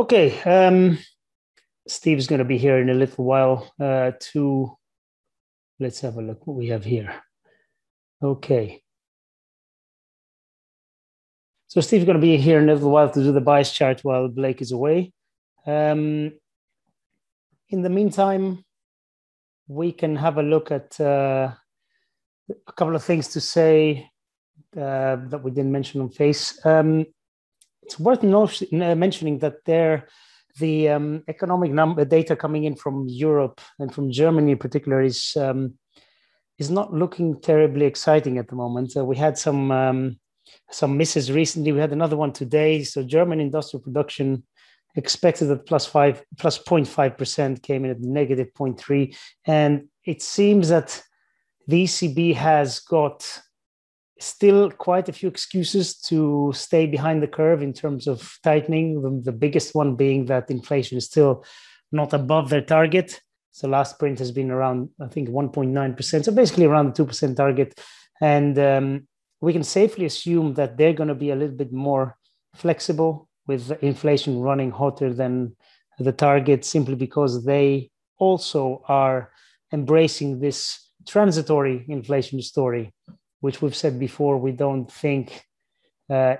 Okay, Steve's going to be here in a little while let's have a look what we have here. Okay. So Steve's going to be here in a little while to do the bias chart while Blake is away. In the meantime, we can have a look at a couple of things to say that we didn't mention on Face. It's worth mentioning that the economic data coming in from Europe and from Germany in particular is not looking terribly exciting at the moment. We had some misses recently. We had another one today. So German industrial production expected at plus 0.5% came in at negative 0.3%. And it seems that the ECB has got still quite a few excuses to stay behind the curve in terms of tightening, the biggest one being that inflation is still not above their target. So last print has been around, I think, 1.9%. So basically around the 2% target. And we can safely assume that they're going to be a little bit more flexible with inflation running hotter than the target, simply because they also are embracing this transitory inflation story, which we've said before, we don't think, or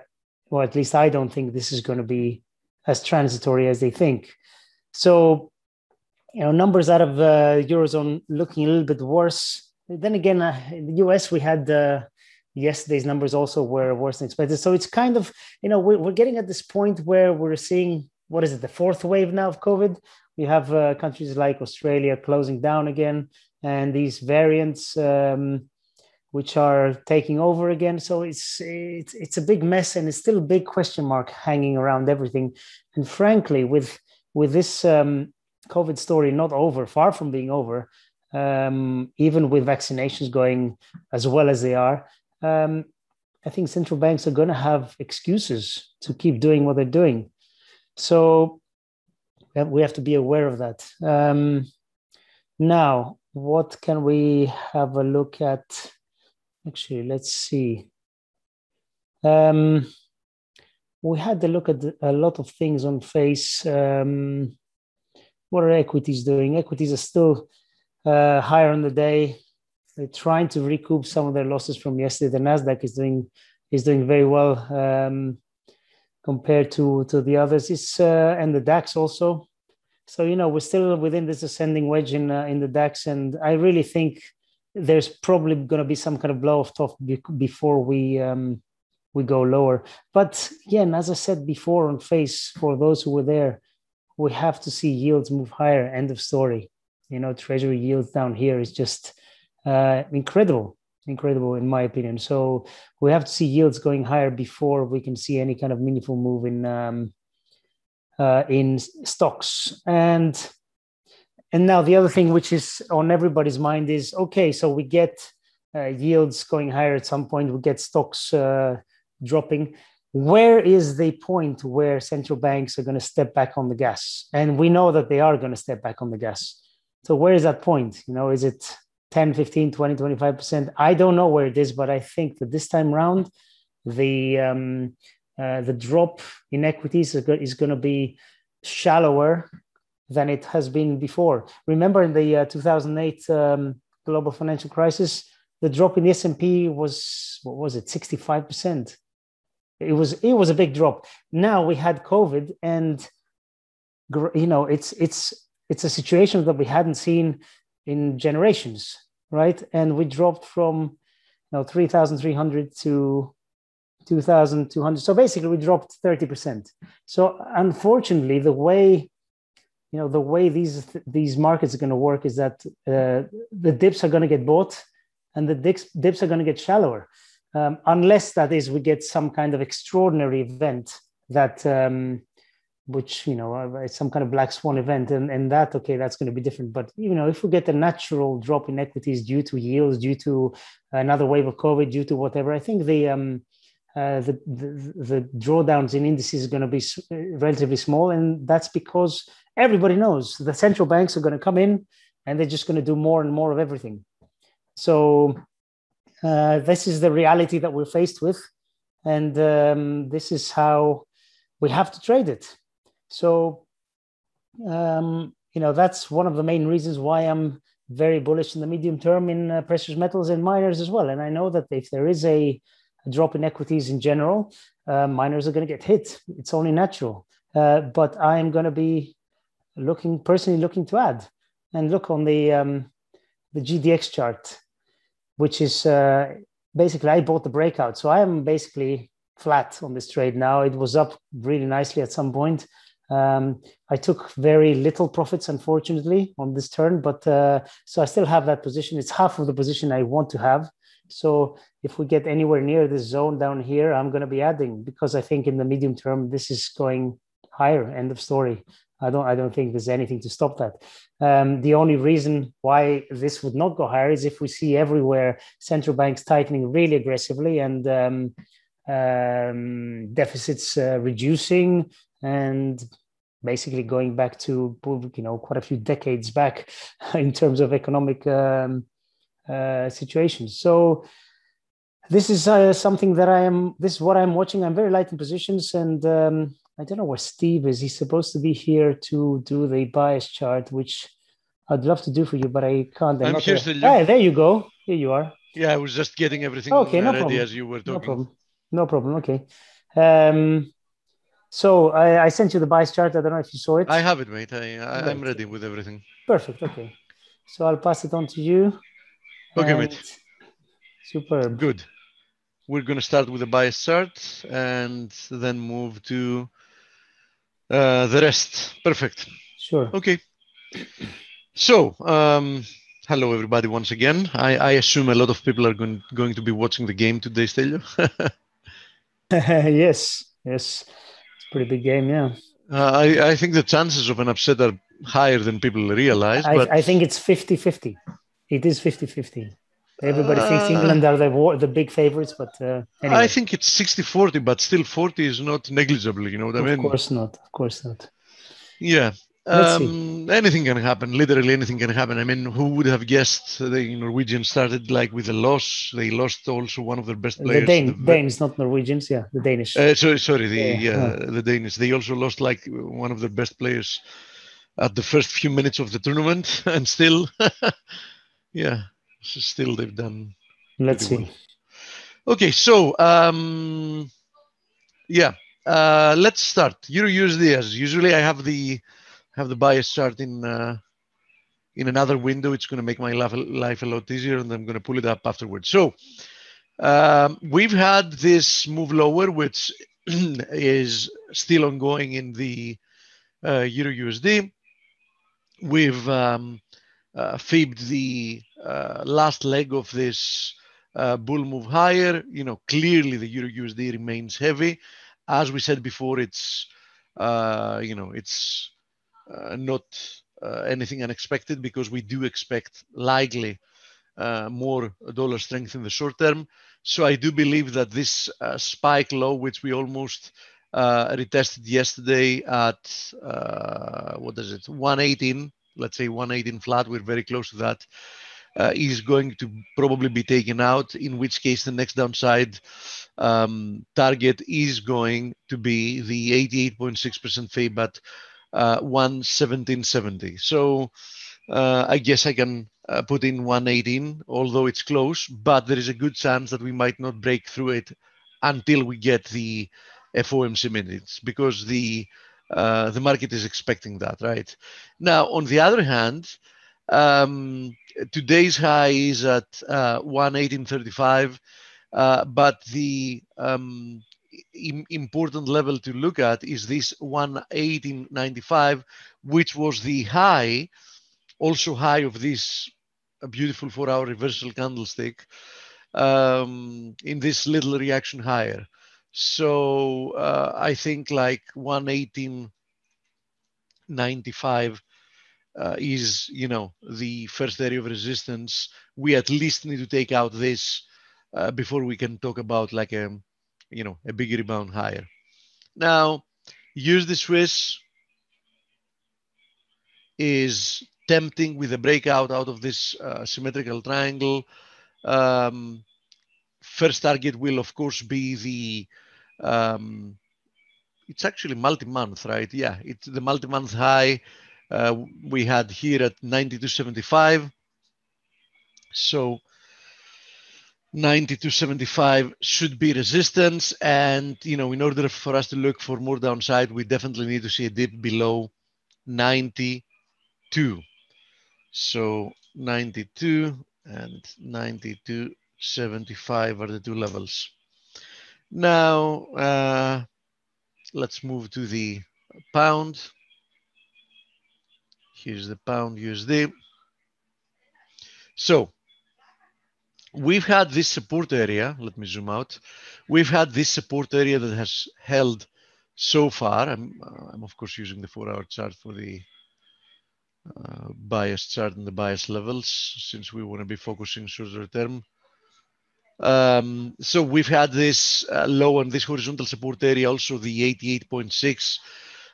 at least I don't think this is going to be as transitory as they think. So, you know, numbers out of the Eurozone looking a little bit worse. Then again, in the US, we had yesterday's numbers also were worse than expected. So it's kind of, you know, we're getting at this point where we're seeing, what is it, the fourth wave now of COVID? We have countries like Australia closing down again, and these variants, which are taking over again. So it's a big mess, and it's still a big question mark hanging around everything. And frankly, with this COVID story not over, far from being over, even with vaccinations going as well as they are, I think central banks are going to have excuses to keep doing what they're doing. So we have to be aware of that. Now, what can we have a look at? Actually, let's see. We had to look at a lot of things on Face. What are equities doing? Equities are still higher on the day. They're trying to recoup some of their losses from yesterday. The NASDAQ is doing very well compared to the others. It's and the DAX also. So, you know, we're still within this ascending wedge in the DAX, and I really think there's probably going to be some kind of blow off top before we go lower. But again, as I said before on Face, for those who were there, we have to see yields move higher. End of story. You know, treasury yields down here is just incredible in my opinion. So we have to see yields going higher before we can see any kind of meaningful move in stocks. And now the other thing which is on everybody's mind is, okay, so we get yields going higher at some point, we get stocks dropping. Where is the point where central banks are going to step back on the gas? And we know that they are going to step back on the gas. So where is that point? You know, is it 10, 15, 20, 25%? I don't know where it is, but I think that this time round, the drop in equities is going to be shallower than it has been before. Remember in the 2008 global financial crisis, the drop in the S&P was, what was it, 65%. It was a big drop. Now we had COVID, and you know, it's a situation that we hadn't seen in generations, right? And we dropped from, you know, 3,300 to 2,200. So basically, we dropped 30%. So unfortunately, the way, you know, the way these markets are going to work is that the dips are going to get bought, and the dips are going to get shallower, unless that is we get some kind of extraordinary event that, which, you know, some kind of black swan event, and that, okay, that's going to be different. But, you know, if we get a natural drop in equities due to yields, due to another wave of COVID, due to whatever, I think the drawdowns in indices is going to be relatively small, and that's because everybody knows the central banks are going to come in, and they're just going to do more and more of everything. So this is the reality that we're faced with, and this is how we have to trade it. So, you know, that's one of the main reasons why I'm very bullish in the medium term in precious metals and miners as well. And I know that if there is a drop in equities in general, miners are going to get hit. It's only natural. But I'm going to be personally looking to add. And look on the GDX chart, which is basically I bought the breakout. So I am basically flat on this trade now. It was up really nicely at some point. I took very little profits, unfortunately, on this turn, but so I still have that position. It's half of the position I want to have. So if we get anywhere near this zone down here, I'm going to be adding, because I think in the medium term, this is going higher, end of story. I don't think there's anything to stop that. The only reason why this would not go higher is if we see everywhere central banks tightening really aggressively and deficits reducing and basically going back to, you know, quite a few decades back in terms of economic situations. So this is something that this is what I'm watching. I'm very light in positions, and I don't know where Steve is. He's supposed to be here to do the bias chart, which I'd love to do for you, but I can't. Hey, there you go. Here you are. Yeah, I was just getting everything ready as you were talking. No problem. Okay. So I sent you the bias chart. I don't know if you saw it. I have it, mate. I'm ready with everything. Perfect. Okay. So I'll pass it on to you. Okay, mate. Superb. Good. We're going to start with the bias chart and then move to the rest. Perfect. Sure. Okay. So, hello, everybody, once again. I assume a lot of people are going to be watching the game today, Stelio. Yes. It's a pretty big game, yeah. I think the chances of an upset are higher than people realize. I think it's 50-50. It is 50-50. Everybody thinks England are the big favorites, but anyway. I think it's 60-40, but still 40 is not negligible, you know what I mean? Of course not. Yeah. Anything can happen. Literally anything can happen. I mean, who would have guessed the Norwegians started like with a loss? They lost also one of their best players. The Danes, not Norwegians. Yeah, the Danish. The Danish. They also lost like one of their best players at the first few minutes of the tournament, and still, yeah. Still, they've done. Let's see. Well. Okay, so let's start. EUR/USD as usually. I have the bias chart in another window. It's going to make my life a lot easier, and I'm going to pull it up afterwards. So we've had this move lower, which is still ongoing in the EUR/USD. We've fibbed the last leg of this bull move higher. You know, clearly the EUR/USD remains heavy. As we said before, it's not anything unexpected, because we do expect likely more dollar strength in the short term. So I do believe that this spike low, which we almost retested yesterday at 118. Let's say 118 flat, we're very close to that, is going to probably be taken out, in which case the next downside target is going to be the 88.6% fib at 117.70. So I guess I can put in 118, although it's close, but there is a good chance that we might not break through it until we get the FOMC minutes, because the market is expecting that right now. On the other hand, today's high is at 118.35, but the important level to look at is this 118.95, which was the high of this beautiful 4-hour reversal candlestick in this little reaction higher. So I think like 118.95 is, the first area of resistance. We at least need to take out this before we can talk about like a big rebound higher. Now, USD/Swiss is tempting with a breakout out of this symmetrical triangle. First target will, of course, be the it's actually multi-month, right? Yeah, it's the multi-month high we had here at 92.75. So 92.75 should be resistance, and you know, in order for us to look for more downside, we definitely need to see a dip below 92. So 92 and 92.75 are the two levels. Now let's move to the pound. Here's the pound USD. So we've had this support area. Let me zoom out. We've had this support area that has held so far. I'm of course using the 4-hour chart for the bias chart and the bias levels, since we want to be focusing shorter term. So we've had this low and this horizontal support area, also the 88.6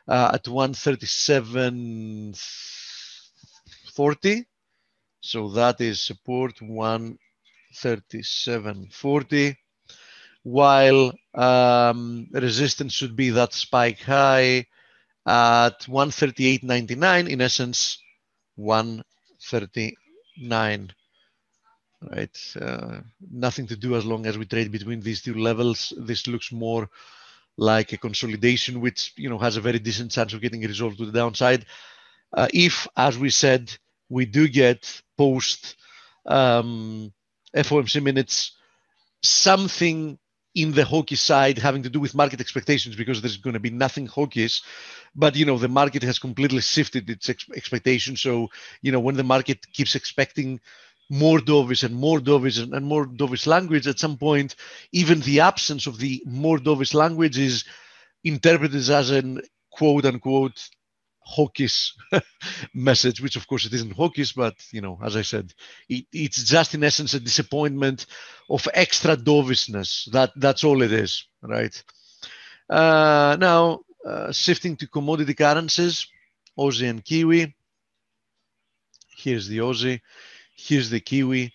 at 137.40. So that is support 137.40, while resistance should be that spike high at 138.99, in essence 139, right? Nothing to do as long as we trade between these two levels. This looks more like a consolidation, which, you know, has a very decent chance of getting resolved to the downside if, as we said, we do get post FOMC minutes something in the hawkish side having to do with market expectations, because there's going to be nothing hawkish, but you know, the market has completely shifted its expectation. So you know, when the market keeps expecting more dovish and more dovish and more dovish language, at some point even the absence of the more dovish language is interpreted as an quote unquote hawkish message, which of course it isn't hawkish, but you know, as I said, it's just in essence a disappointment of extra dovishness. That's all it is, right? Now shifting to commodity currencies, Aussie and Kiwi. Here's the Aussie, here's the Kiwi.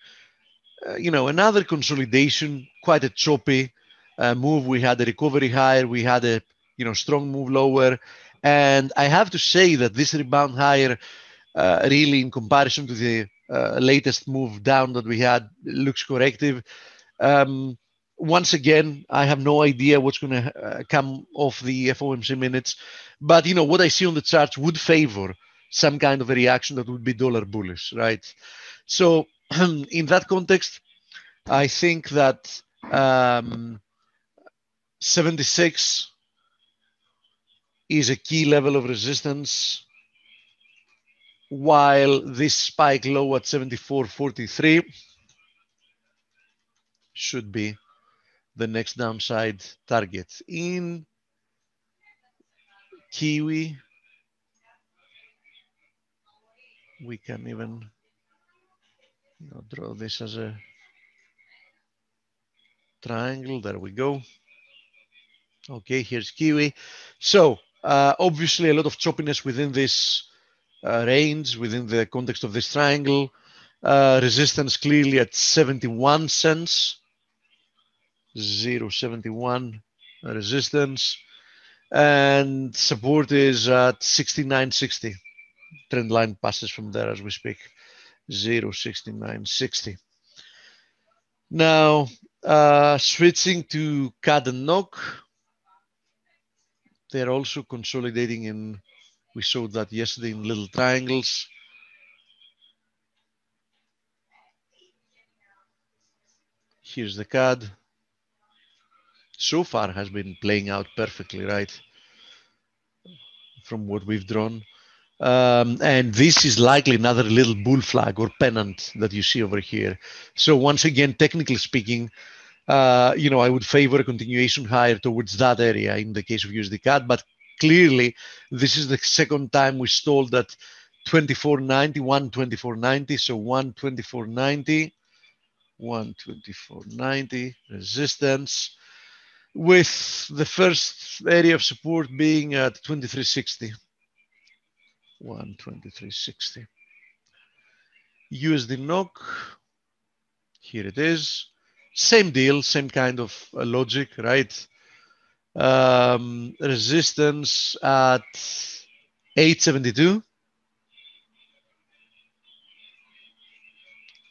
You know, another consolidation, quite a choppy move. We had a recovery higher, we had a, you know, strong move lower. And I have to say that this rebound higher really, in comparison to the latest move down that we had, looks corrective. Once again, I have no idea what's going to come off the FOMC minutes. But, you know, what I see on the charts would favor some kind of a reaction that would be dollar bullish, right? So in that context, I think that 76 is a key level of resistance, while this spike low at 74.43 should be the next downside target. In Kiwi, we can even, you know, draw this as a triangle. There we go. Okay, here's Kiwi. So obviously, a lot of choppiness within this range, within the context of this triangle. Resistance clearly at 71 cents, 0.71 resistance, and support is at 69.60. Trend line passes from there as we speak, 0.6960. Now switching to CAD and NOK. They're also consolidating in, we saw that yesterday, in little triangles. Here's the CAD. So far has been playing out perfectly, right? From what we've drawn. And this is likely another little bull flag or pennant that you see over here. So once again, technically speaking, you know, I would favor a continuation higher towards that area in the case of USD/CAD, but clearly this is the second time we stalled at 124.90. So 124.90 resistance, with the first area of support being at 23.60. 123.60. USD/NOK. Here it is. Same deal, same kind of logic, right? resistance at 872.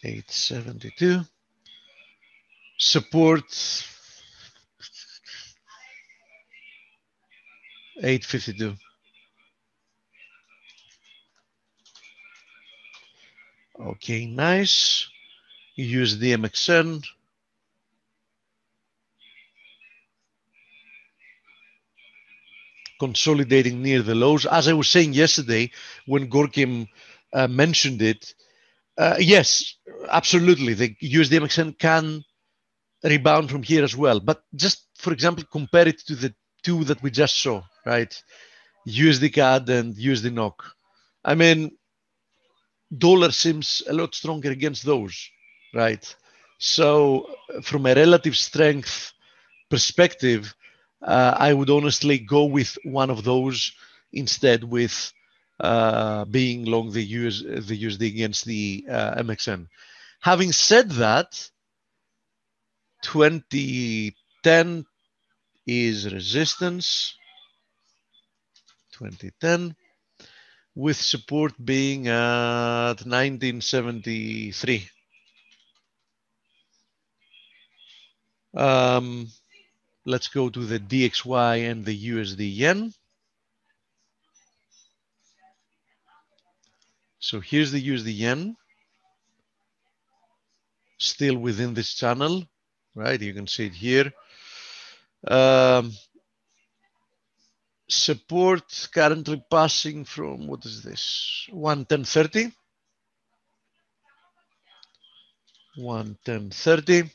872. Support 852. Okay, nice. USD/MXN. Consolidating near the lows. As I was saying yesterday when Gorkim mentioned it, yes, absolutely. The USD/MXN can rebound from here as well. But just, for example, compare it to the two that we just saw, right? USD/CAD and USD/NOK. I mean, dollar seems a lot stronger against those, right? So from a relative strength perspective, I would honestly go with one of those instead with being long the USD against the MXN. Having said that, 2010 is resistance, 2010, with support being at 1973. Let's go to the DXY and the USD yen. So here's the USD yen, still within this channel, right? You can see it here. Support currently passing from, what is this? 110.30. 110.30.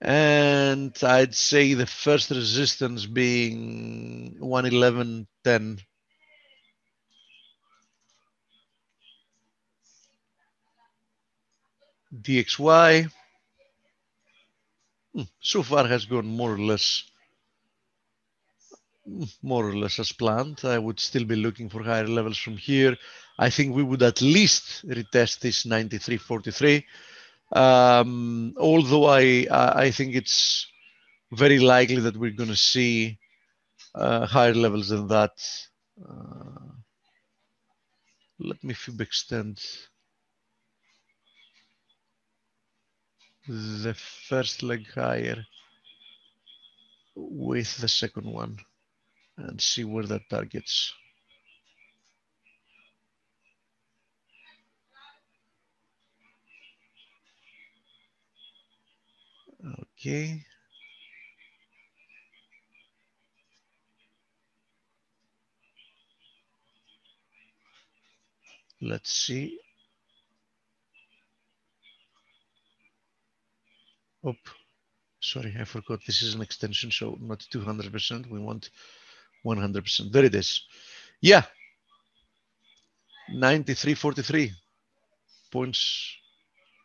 And I'd say the first resistance being 111.10. DXY so far has gone more or less as planned. I would still be looking for higher levels from here. I think we would at least retest this 93.43. Although I think it's very likely that we're going to see higher levels than that. Let me extend the first leg higher with the second one and see where that targets. Okay. Let's see. Oh, sorry, I forgot this is an extension, so not 200%. We want 100%. There it is. Yeah. 93.43 points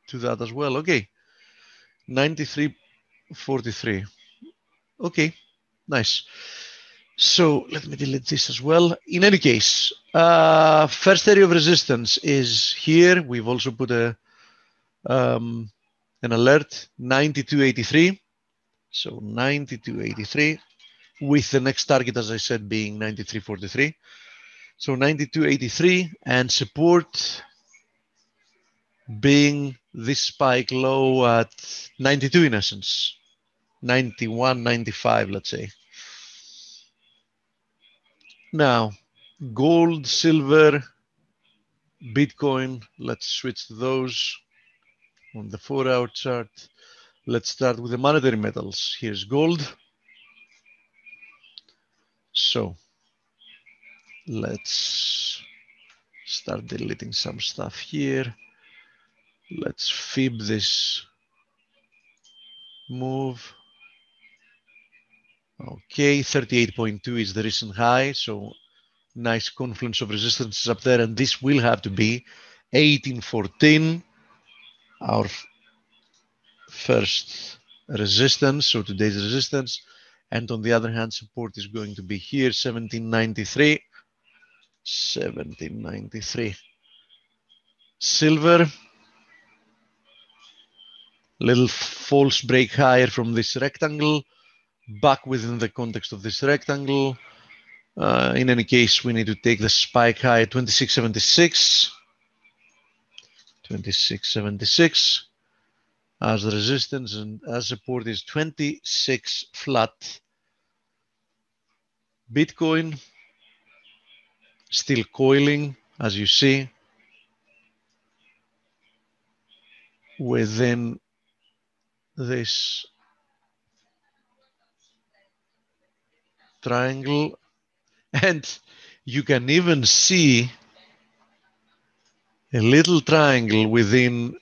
to that as well. Okay. 93.43. Okay. Nice. So let me delete this as well. In any case, first area of resistance is here. We've also put a... an alert, 92.83, so 92.83 with the next target, as I said, being 93.43. So 92.83 and support being this spike low at 92 in essence, 91.95, let's say. Now, gold, silver, Bitcoin, let's switch to those. On the 4-hour chart, let's start with the monetary metals. Here's gold. So let's start deleting some stuff here. Let's fib this move. Okay, 38.2 is the recent high. So nice confluence of resistances up there. And this will have to be 1814. Our first resistance, so today's resistance. And on the other hand, support is going to be here, 1793. 1793. Silver. Little false break higher from this rectangle. back within the context of this rectangle. In any case, we need to take the spike high 26.76, 26.76 as the resistance, and as support is 26 flat. Bitcoin still coiling, as you see, within this triangle. And you can even see a little triangle within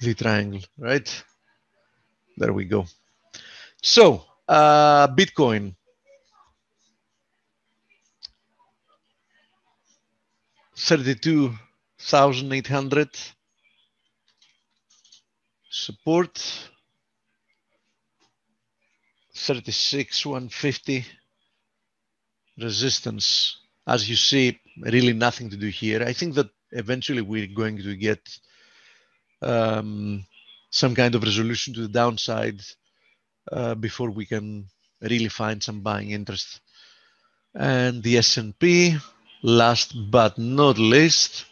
the triangle, right? There we go. So, Bitcoin. $32,800 support. 36,150 resistance. As you see, really nothing to do here. I think that eventually we're going to get some kind of resolution to the downside before we can really find some buying interest. And the S&P, last but not least.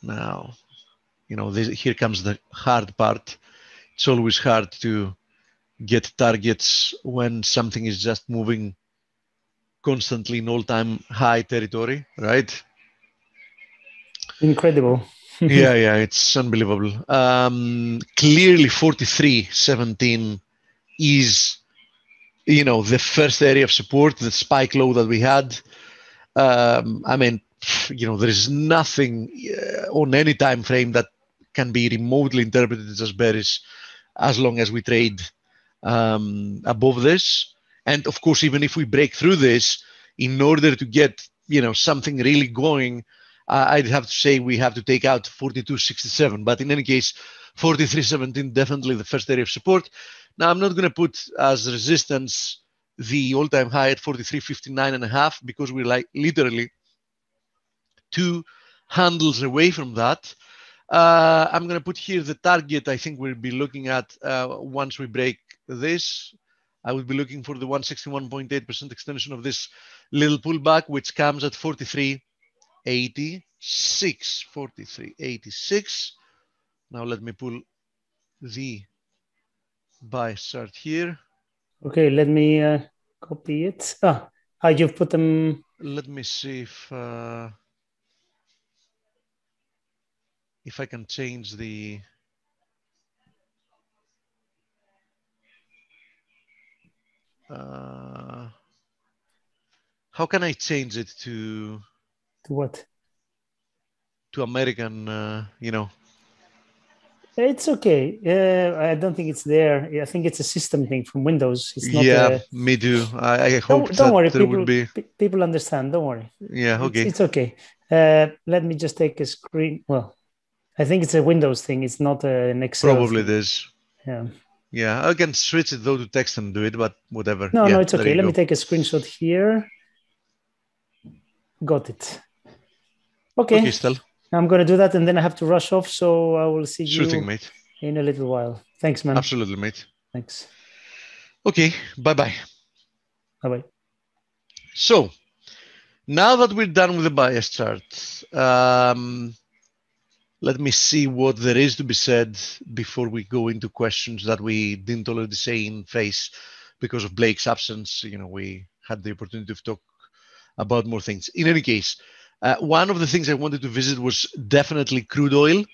Now, you know, here comes the hard part. It's always hard to get targets when something is just moving constantly in all-time high territory, right? Incredible. yeah, it's unbelievable. Clearly 43.17 is, you know, the first area of support, the spike low that we had. I mean, you know, there is nothing on any time frame that can be remotely interpreted as bearish as long as we trade above this. And of course, even if we break through this, in order to get, you know, something really going, I'd have to say we have to take out 42.67. But in any case, 43.17, definitely the first area of support. Now, I'm not going to put as resistance the all-time high at 43.59.5 because we're like literally two handles away from that. I'm going to put here the target I think we'll be looking at once we break this. I will be looking for the 161.8% extension of this little pullback, which comes at 43.86. 43.86. Now let me pull the buy chart here. Okay, let me copy it. Ah, you've put them. Let me see if I can change the... how can I change it to... To what? To American, you know. It's okay. I don't think it's there. I think it's a system thing from Windows. It's not me too. I hope don't worry. People, would be... people understand. Don't worry. Yeah, okay. It's okay. Let me just take a screen. Well, I think it's a Windows thing. It's not an Excel. Probably it is. Yeah. Yeah, I can switch it though to text and do it, but whatever. No, yeah, no, it's okay. Let me take a screenshot here. Got it. Okay. Okay, Stel. I'm going to do that and then I have to rush off. So I will see you mate. In a little while. Thanks, man. Absolutely, mate. Thanks. Okay. Bye-bye. Bye-bye. So now that we're done with the bias chart, let me see what there is to be said before we go into questions that we didn't already say in face because of Blake's absence. You know, we had the opportunity to talk about more things. In any case, one of the things I wanted to visit was definitely crude oil.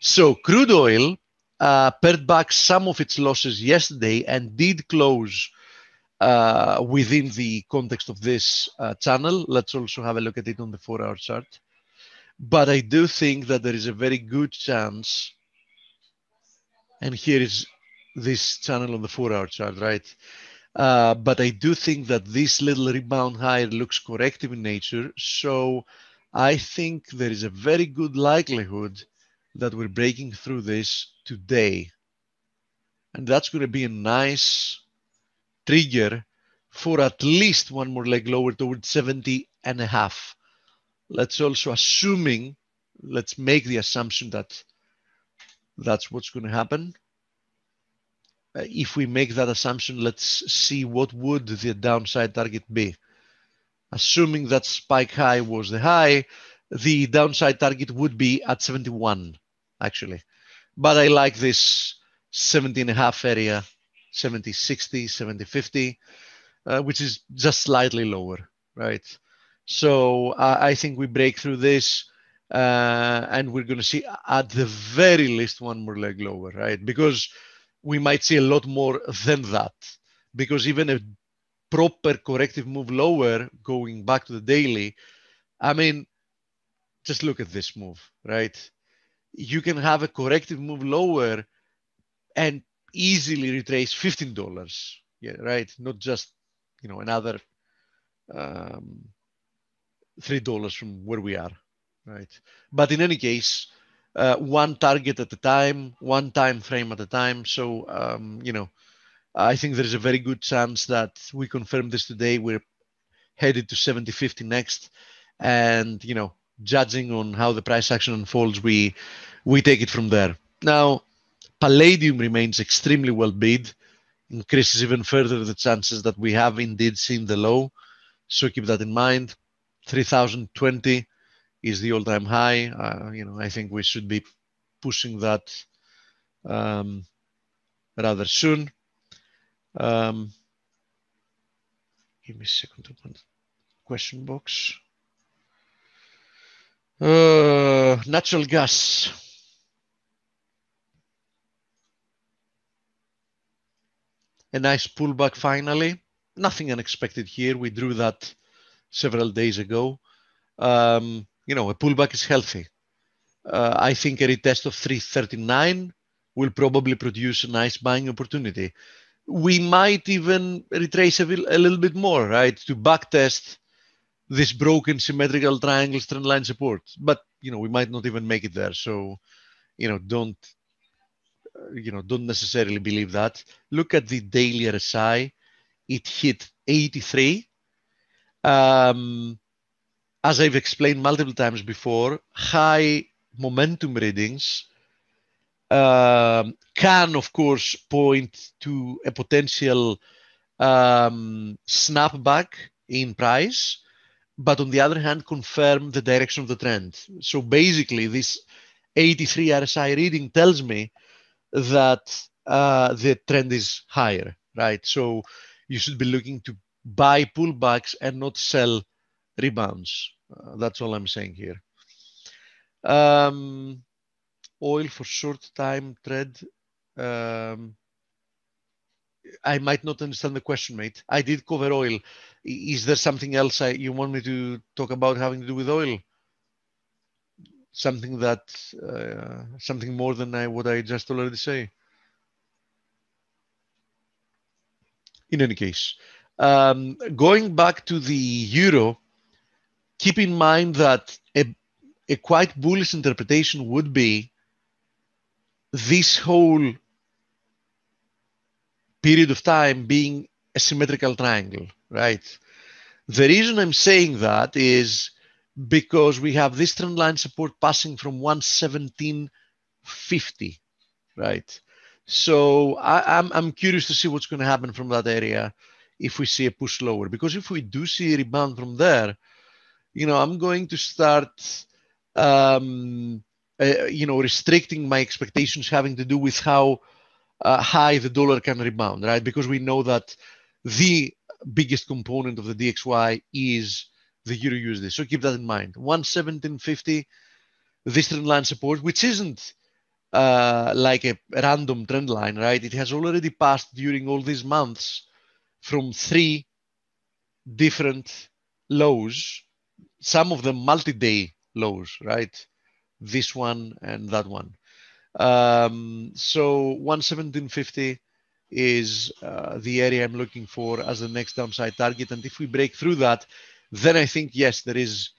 So crude oil pared back some of its losses yesterday and did close within the context of this channel. Let's also have a look at it on the 4-hour chart. But I do think that there is a very good chance, and here is this channel on the 4-hour chart, right? But I do think that this little rebound higher looks corrective in nature. So I think there is a very good likelihood that we're breaking through this today. And that's going to be a nice trigger for at least one more leg lower towards 70.5. Let's also assuming let's make the assumption that that's what's going to happen. If we make that assumption, let's see what would the downside target be. Assuming that spike high was the high, the downside target would be at 71, actually. But I like this 70.5 area, 70.60, 70.50, which is just slightly lower, right? So I think we break through this, and we're going to see at the very least one more leg lower, right? Because we might see a lot more than that, because even a proper corrective move lower, going back to the daily, I mean, just look at this move, right? You can have a corrective move lower and easily retrace $15, yeah, right? Not just, you know, another $3 from where we are, right? But in any case, one target at a time, one time frame at a time. So, you know, I think there's a very good chance that we confirm this today. We're headed to 70.50 next. And, you know, judging on how the price action unfolds, we take it from there. Now, Palladium remains extremely well bid, increases even further the chances that we have indeed seen the low. So keep that in mind. 3,020 is the all-time high. You know, I think we should be pushing that rather soon. Give me a second to open question box. Natural gas. A nice pullback finally. Nothing unexpected here. We drew that several days ago. You know, a pullback is healthy. I think a retest of 339 will probably produce a nice buying opportunity. We might even retrace a little bit more, right, to backtest this broken symmetrical triangle trend line support. But, you know, we might not even make it there. So, you know, don't necessarily believe that. Look at the daily RSI. It hit 83. As I've explained multiple times before, high momentum readings can, of course, point to a potential snapback in price, but on the other hand, confirm the direction of the trend. So basically, this 83 RSI reading tells me that the trend is higher, right? So you should be looking to buy pullbacks and not sell rebounds. That's all I'm saying here. Oil for short time trade. I might not understand the question, mate. I did cover oil. Is there something else you want me to talk about having to do with oil? Something that, something more than what I just already say. In any case, going back to the euro, keep in mind that a quite bullish interpretation would be this whole period of time being a symmetrical triangle, right? The reason I'm saying that is because we have this trend line support passing from 117.50, right? So I'm curious to see what's going to happen from that area if we see a push lower, because if we do see a rebound from there, you know, I'm going to start you know, restricting my expectations having to do with how high the dollar can rebound, right? Because we know that the biggest component of the DXY is the EUR/USD. So keep that in mind. 117.50, this trend line support, which isn't like a random trend line, right? It has already passed during all these months from 3 different lows, some of them multi-day lows, right? This one and that one. So 117.50 is the area I'm looking for as the next downside target. And if we break through that, then I think, yes, there is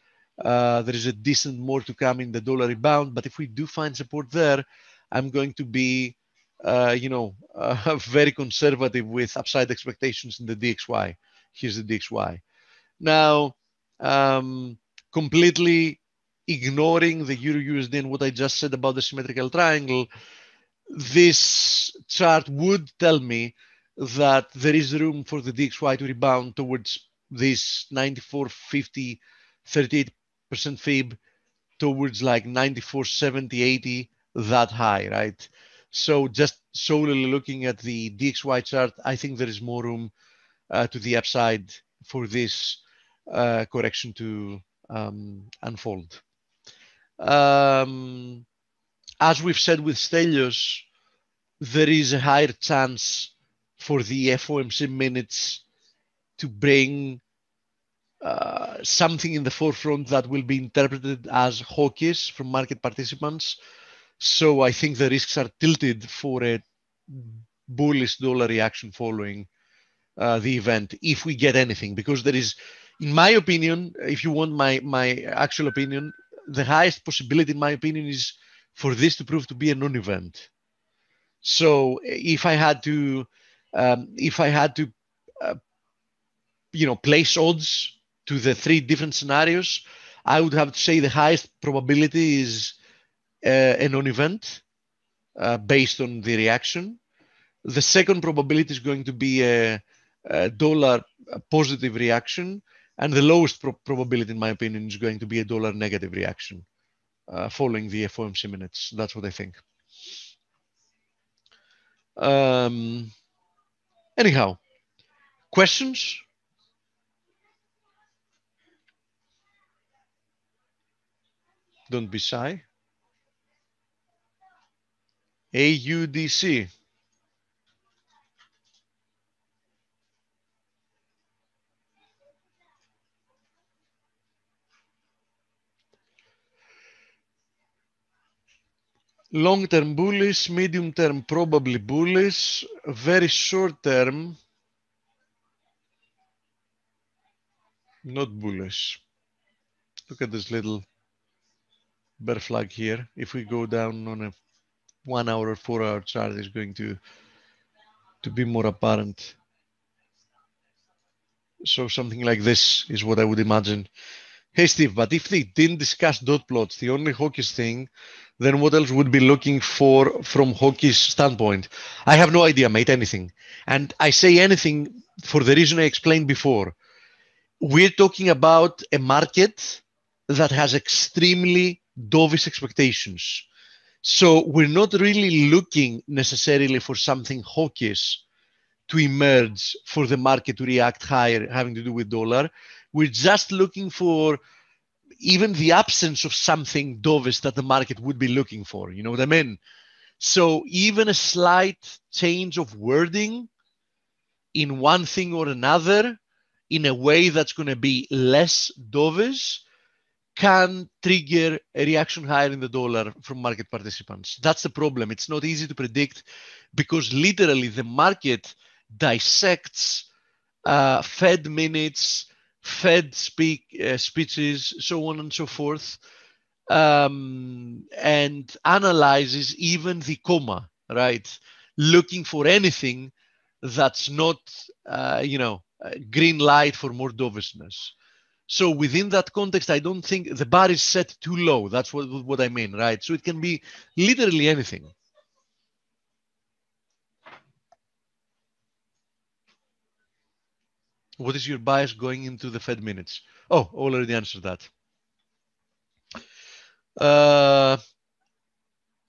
a decent more to come in the dollar rebound. But if we do find support there, I'm going to be, you know, very conservative with upside expectations in the DXY. Here's the DXY. Now, completely ignoring the Euro/USD and what I just said about the symmetrical triangle, this chart would tell me that there is room for the DXY to rebound towards this 94.50, 38% fib, towards like 94.70, 80, that high, right? So just solely looking at the DXY chart, I think there is more room to the upside for this correction to unfold. As we've said with Stelios, there is a higher chance for the FOMC minutes to bring something in the forefront that will be interpreted as hawkish from market participants. So I think the risks are tilted for a bullish dollar reaction following the event, if we get anything, because there is, in my opinion, if you want my actual opinion, the highest possibility, in my opinion, is for this to prove to be a non-event. So if I had to you know, place odds to the three different scenarios, I would have to say the highest probability is a non-event based on the reaction. The second probability is going to be a dollar positive reaction, and the lowest probability, in my opinion, is going to be a dollar negative reaction following the FOMC minutes. That's what I think. Anyhow, questions? Don't be shy. AUDC. Long-term bullish, medium-term probably bullish, very short-term not bullish. Look at this little bear flag here. If we go down on a 1 hour or 4 hour chart, is going to be more apparent. So something like this is what I would imagine. Hey, Steve, but if they didn't discuss dot plots, the only hawkish thing, then what else would be looking for from hawkish standpoint? I have no idea, mate, anything. And I say anything for the reason I explained before. We're talking about a market that has extremely dovish expectations. So we're not really looking necessarily for something hawkish to emerge for the market to react higher, having to do with dollar. We're just looking for even the absence of something dovish that the market would be looking for. You know what I mean? So even a slight change of wording in one thing or another in a way that's going to be less dovish can trigger a reaction higher in the dollar from market participants. That's the problem. It's not easy to predict because literally the market dissects Fed minutes, Fed speeches, so on and so forth, and analyzes even the comma, right? Looking for anything that's not, you know, green light for more dovishness. So within that context, I don't think the bar is set too low. That's what I mean, right? So it can be literally anything. What is your bias going into the Fed minutes? Oh, already answered that.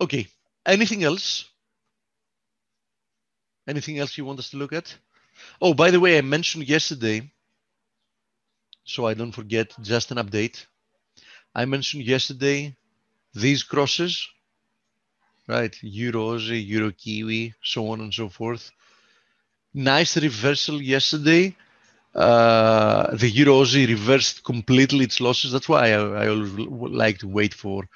Okay, anything else? Anything else you want us to look at? Oh, by the way, I mentioned yesterday, so I don't forget, just an update. I mentioned yesterday these crosses, right? Euro Aussie, Euro Kiwi, so on and so forth. Nice reversal yesterday. The Euro Aussie reversed completely its losses. That's why I always like to wait for,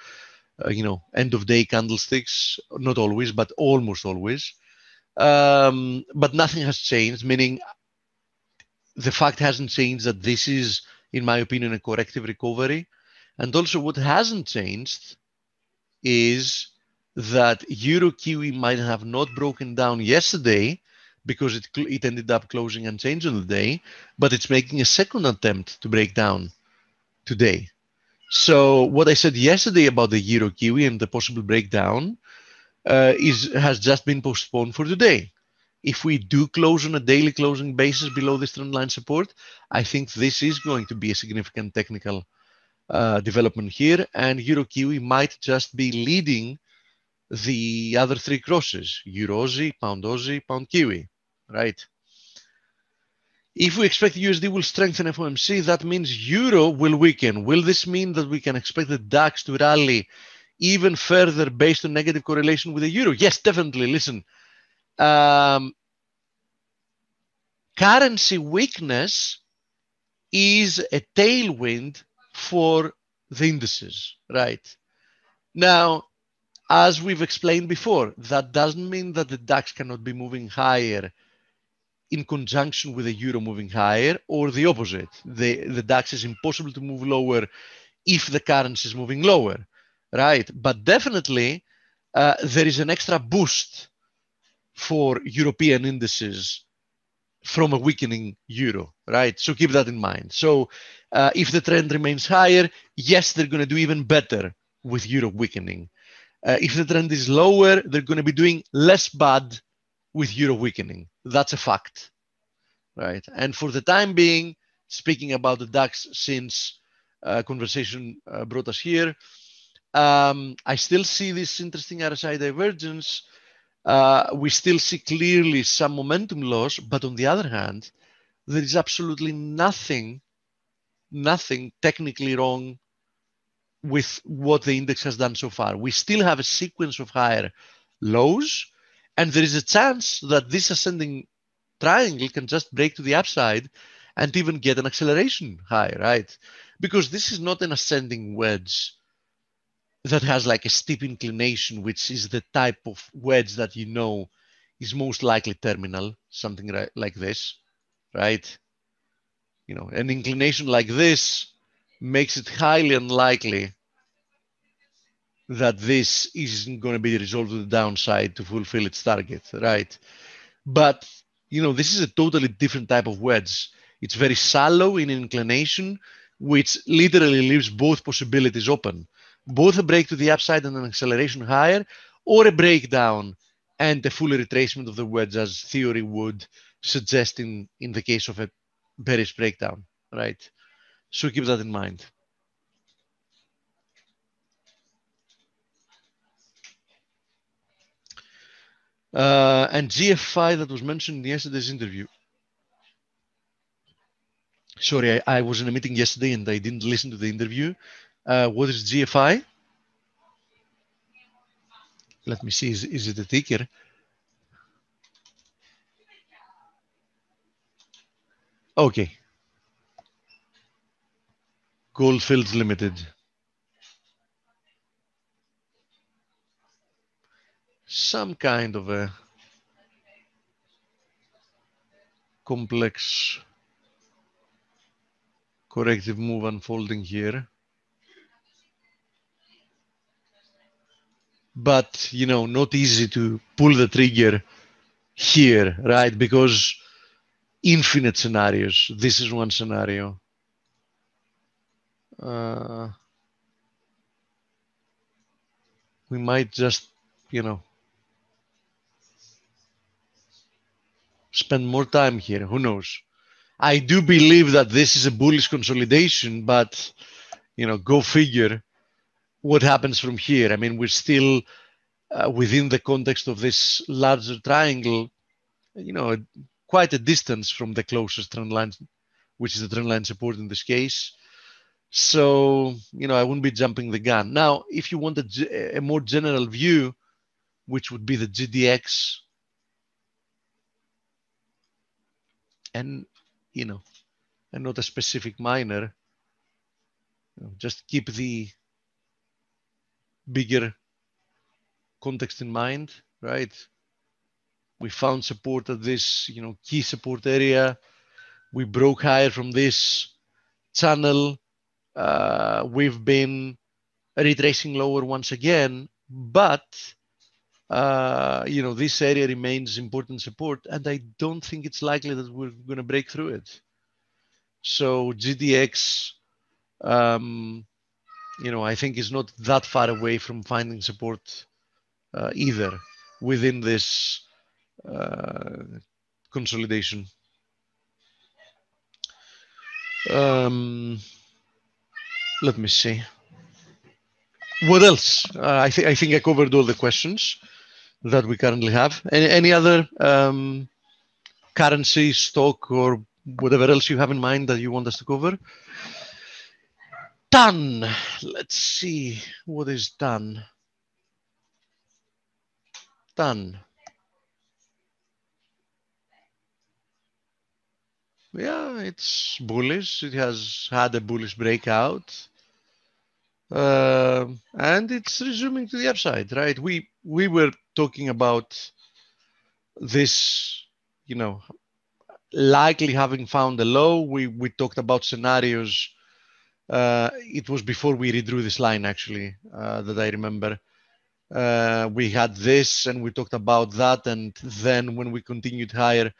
you know, end of day candlesticks. Not always, but almost always. But nothing has changed, meaning the fact hasn't changed that this is, in my opinion, a corrective recovery. And also what hasn't changed is that Euro Kiwi might have not broken down yesterday because it ended up closing unchanged on the day, but it's making a second attempt to break down today. So what I said yesterday about the Euro Kiwi and the possible breakdown has just been postponed for today. If we do close on a daily closing basis below this trend line support, I think this is going to be a significant technical development here, and Euro Kiwi might just be leading the other three crosses: Euro Aussie, Pound Kiwi, right? If we expect USD will strengthen FOMC, that means Euro will weaken. Will this mean that we can expect the DAX to rally even further based on negative correlation with the Euro? Yes, definitely. Listen, currency weakness is a tailwind for the indices, right? Now, as we've explained before, that doesn't mean that the DAX cannot be moving higher in conjunction with the Euro moving higher, or the opposite. The DAX is impossible to move lower if the currency is moving lower, right? But definitely there is an extra boost for European indices from a weakening Euro, right? So keep that in mind. So if the trend remains higher, yes, they're going to do even better with Euro weakening. If the trend is lower, they're going to be doing less bad with Euro weakening. That's a fact, right? And for the time being, speaking about the DAX, since conversation brought us here, I still see this interesting RSI divergence. We still see clearly some momentum loss, but on the other hand, there is absolutely nothing technically wrong with what the index has done so far. We still have a sequence of higher lows, and there is a chance that this ascending triangle can just break to the upside and even get an acceleration high, right? Because this is not an ascending wedge that has like a steep inclination, which is the type of wedge that you know is most likely terminal, something like this, right? You know, an inclination like this makes it highly unlikely that this isn't going to be resolved to the downside to fulfill its target, right? But, you know, this is a totally different type of wedge. It's very shallow in inclination, which literally leaves both possibilities open, both a break to the upside and an acceleration higher, or a breakdown and a full retracement of the wedge, as theory would suggest in the case of a bearish breakdown, right? So keep that in mind. And GFI that was mentioned in yesterday's interview. Sorry, I was in a meeting yesterday and I didn't listen to the interview. What is GFI? Let me see, is it a ticker? Okay. Goldfields Limited. Some kind of a complex corrective move unfolding here. But, you know, not easy to pull the trigger here, right? Because infinite scenarios. This is one scenario. We might just, you know, spend more time here. Who knows? I do believe that this is a bullish consolidation, but, you know, go figure what happens from here. I mean, we're still within the context of this larger triangle, you know, quite a distance from the closest trend line, which is the trend line support in this case. So, you know, I wouldn't be jumping the gun. Now, if you want a more general view, which would be the GDX, and, you know, and not a specific miner, you know, just keep the bigger context in mind, right? We found support at this, you know, key support area. We broke higher from this channel. We've been retracing lower once again, but you know, this area remains important support, and I don't think it's likely that we're going to break through it. So GDX, you know, I think is not that far away from finding support either within this consolidation. Let me see. What else? I think I covered all the questions that we currently have. Any other currency, stock, or whatever else you have in mind that you want us to cover? Tan. Let's see. What is Tan? Tan. Yeah, it's bullish. It has had a bullish breakout. And it's resuming to the upside, right? We were talking about this, you know, likely having found a low. We talked about scenarios. It was before we redrew this line, actually, that I remember. We had this and we talked about that. And then when we continued higher,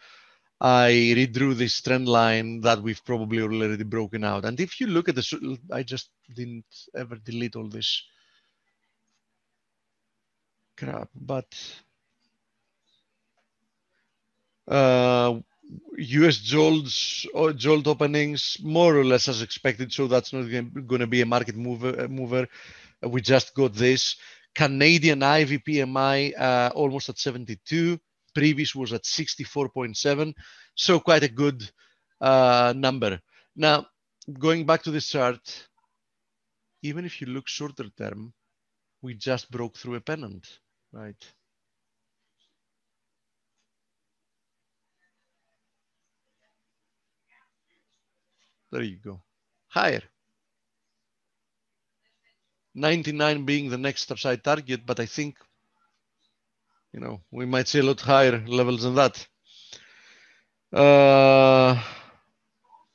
I redrew this trend line that we've probably already broken out. And if you look at this, I just didn't ever delete all this crap, but US jolt openings, more or less as expected. So that's not going to be a market mover. We just got this. Canadian IVPMI almost at 72. Previous was at 64.7, so quite a good number. Now, going back to this chart, even if you look shorter term, we just broke through a pennant, right? There you go, higher. 99 being the next upside target, but I think, you know, we might see a lot higher levels than that.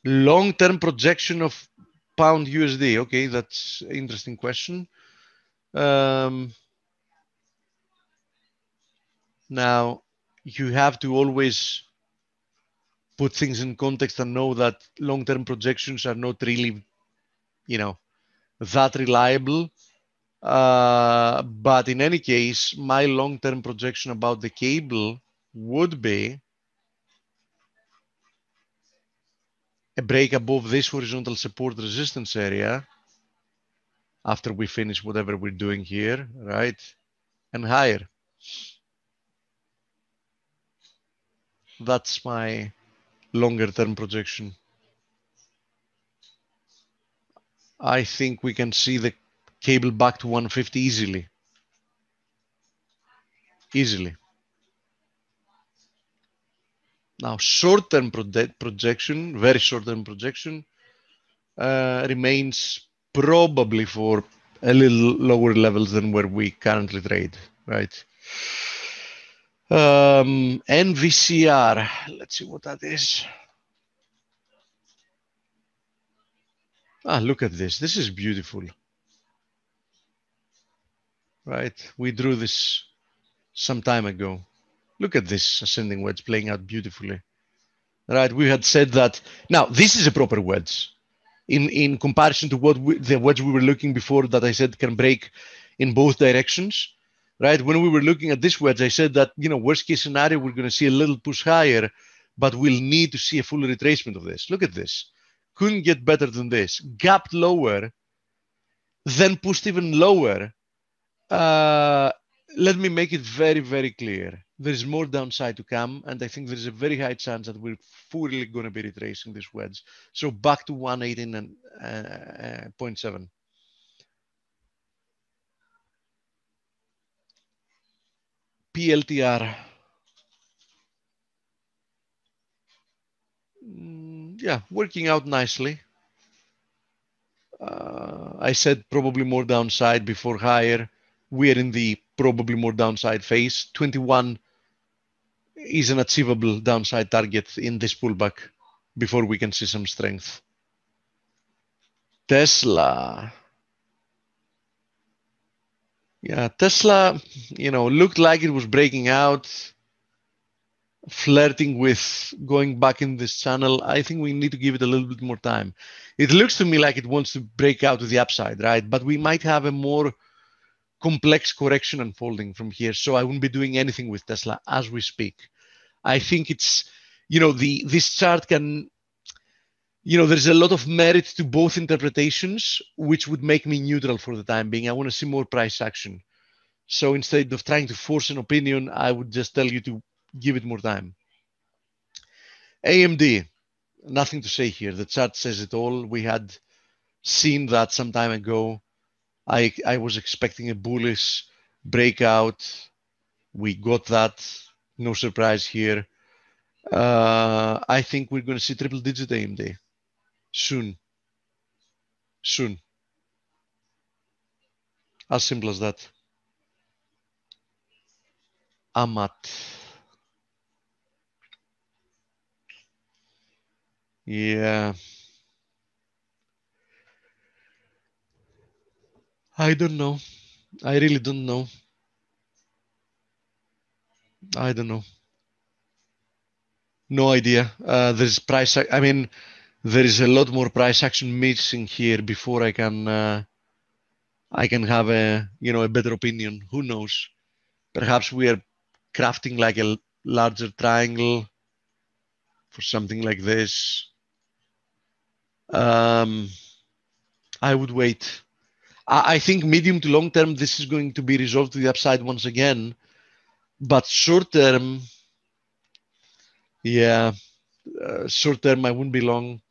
Long-term projection of pound USD. Okay, that's an interesting question. Now, you have to always put things in context and know that long-term projections are not really, you know, that reliable. But in any case, my long-term projection about the cable would be a break above this horizontal support resistance area after we finish whatever we're doing here, right? And higher. That's my longer-term projection. I think we can see the cable back to 150 easily. Easily. Now, short-term projection, very short-term projection, remains probably for a little lower levels than where we currently trade, right? NVCR, let's see what that is. Ah, look at this. This is beautiful. Right, we drew this some time ago. Look at this ascending wedge playing out beautifully. Right, we had said that. Now, this is a proper wedge in comparison to what the wedge we were looking before that I said can break in both directions. Right, when we were looking at this wedge, I said that, you know, worst case scenario, we're going to see a little push higher, but we'll need to see a full retracement of this. Look at this. Couldn't get better than this. Gapped lower, then pushed even lower. Let me make it very, very clear. There's more downside to come, and I think there's a very high chance that we're fully going to be retracing this wedge. So back to 118.7. PLTR. Yeah, working out nicely. I said probably more downside before higher. We are in the probably more downside phase. 21 is an achievable downside target in this pullback before we can see some strength. Tesla. Yeah, Tesla, you know, looked like it was breaking out. flirting with going back in this channel, I think we need to give it a little bit more time. It looks to me like it wants to break out to the upside, right? But we might have a more complex correction unfolding from here. So I wouldn't be doing anything with Tesla as we speak. I think it's, you know, this chart can, you know, there's a lot of merit to both interpretations, which would make me neutral for the time being. I want to see more price action. So instead of trying to force an opinion, I would just tell you to give it more time. AMD, nothing to say here. The chart says it all. We had seen that some time ago. I was expecting a bullish breakout. We got that. No surprise here. I think we're going to see triple-digit AMD soon. Soon. As simple as that. Amat. Yeah. I don't know. I really don't know. I don't know. No idea. There's price. I mean, there is a lot more price action missing here before I can have a, you know, a better opinion. Who knows? Perhaps we are crafting like a larger triangle for something like this. I would wait. I think medium to long term, this is going to be resolved to the upside once again. But short term, yeah, short term, I wouldn't be long.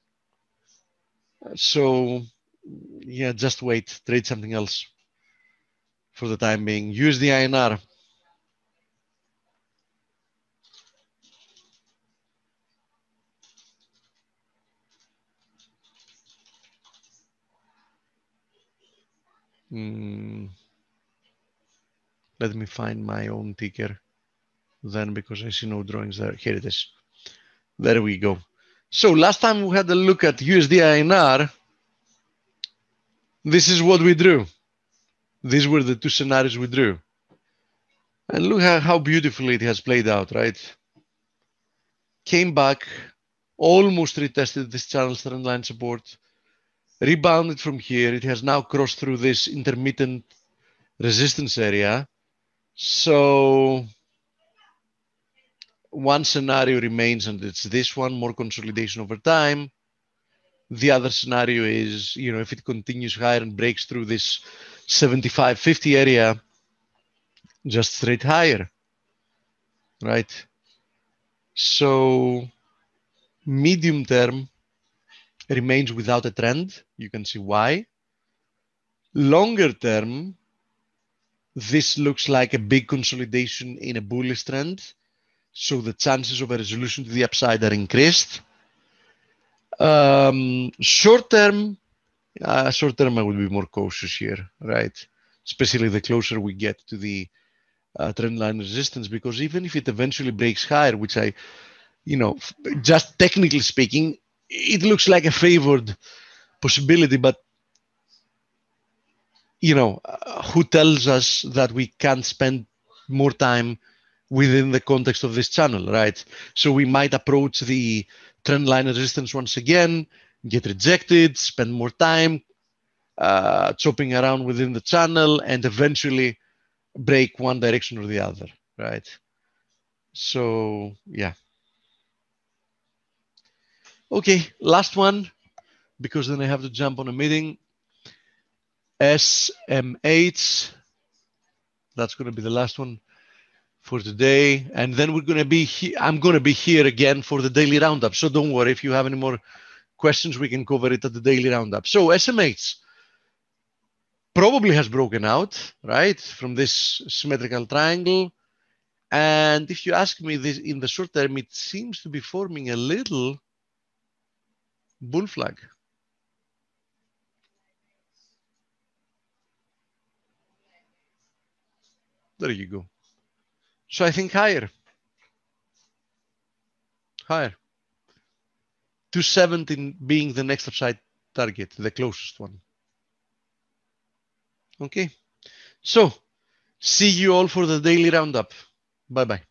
So, yeah, just wait, trade something else for the time being. USD INR. Let me find my own ticker then, because I see no drawings there. Here it is. There we go. So last time we had a look at USD INR, this is what we drew. These were the two scenarios we drew. And look how beautifully it has played out, right? Came back, almost retested this channel's trend line support. Rebounded from here. It has now crossed through this intermittent resistance area. So one scenario remains, and it's this one, more consolidation over time. The other scenario is, you know, if it continues higher and breaks through this 75.50 area, just straight higher, right? So medium term remains without a trend. You can see why. Longer term, this looks like a big consolidation in a bullish trend. So the chances of a resolution to the upside are increased. Short term, I would be more cautious here, right? Especially the closer we get to the trend line resistance, because even if it eventually breaks higher, which I, you know, just technically speaking, it looks like a favored possibility, but, you know, who tells us that we can't spend more time within the context of this channel, right? So we might approach the trend line resistance once again, get rejected, spend more time chopping around within the channel, and eventually break one direction or the other, right? So, yeah. Okay, last one, because then I have to jump on a meeting. SMH, that's going to be the last one for today. And then we're going to be I'm going to be here again for the daily roundup. So don't worry, if you have any more questions, we can cover it at the daily roundup. So SMH probably has broken out, right, from this symmetrical triangle. And if you ask me this in the short term, it seems to be forming a little bull flag. There you go. So I think higher. Higher. 217 being the next upside target, the closest one. Okay. So see you all for the daily roundup. Bye-bye.